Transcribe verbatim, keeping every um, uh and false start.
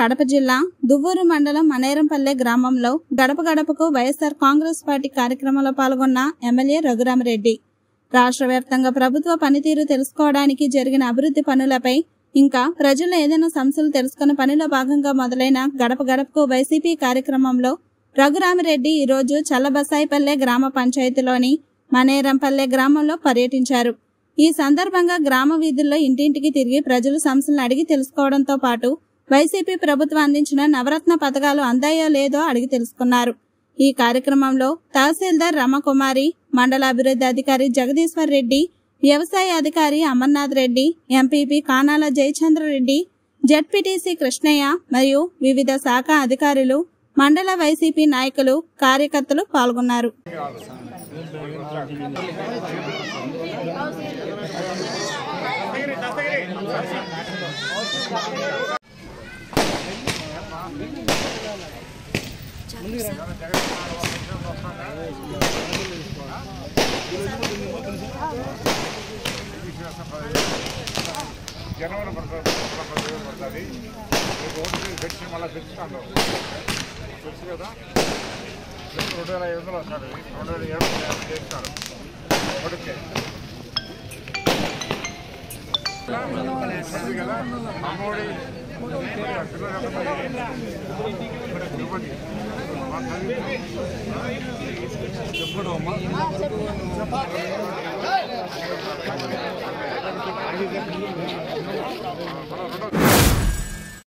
కడప జిల్లా దువ్వూరు మండలం మనేరంపల్లె గ్రామంలో గడప గడపకు వైఎస్ఆర్ కాంగ్రెస్ పార్టీ కార్యక్రమంలో పాల్గొన్న ఎమ్మెల్యే రఘురామరెడ్డి రాష్ట్రవ్యాప్తంగా ప్రభుత్వ పనితీరు తెలుసుకోవడానికి జరిగిన అభివృద్ధి పనులపై ఇంకా ప్రజలు ఏదైనా సమస్యలు తెలుసుకున్న పనిలో భాగంగా మొదలైన గడప గడపకు వైసీపీ కార్యక్రమంలో రఘురామరెడ్డి ఈ రోజు చల్లబసాయిపల్లె గ్రామ పంచాయతీలోని మనేరంపల్లె గ్రామంలో పర్యటించారు. ఈ సందర్భంగా గ్రామ వీధుల్లో ఇంటింటికి తిరిగి ప్రజలు సమస్యలను అడిగి తెలుసుకోవడంతో పాటు వైసీపీ ప్రభుత్వం అందించిన నవరత్న పథకాలు అందాయో లేదో అడిగి తెలుసుకున్నారు. ఈ కార్యక్రమంలో తహసీల్దార్ రమకుమారి, మండలాభివృద్ధి అధికారి జగదీశ్వర్ రెడ్డి, వ్యవసాయ అధికారి అమర్నాథ్ రెడ్డి, ఎంపీపీ కానాల జయచంద్రరెడ్డి, జెడ్పీటీసీ కృష్ణయ్య మరియు వివిధ శాఖ అధికారులు, మండల వైసీపీ నాయకులు, కార్యకర్తలు పాల్గొన్నారు. జనవరి పడుతుంది పెట్టి మళ్ళీ పెంచుతాను తెలుసు కదా. రెండు వేల ఐదు వందలు వస్తాడు, రెండు వేల ఏడు వందల యాభై చేస్తాడు. ఒకటికే కదా అమ్మఒడి చెప్పడు అమ్మ చెప్పాలి.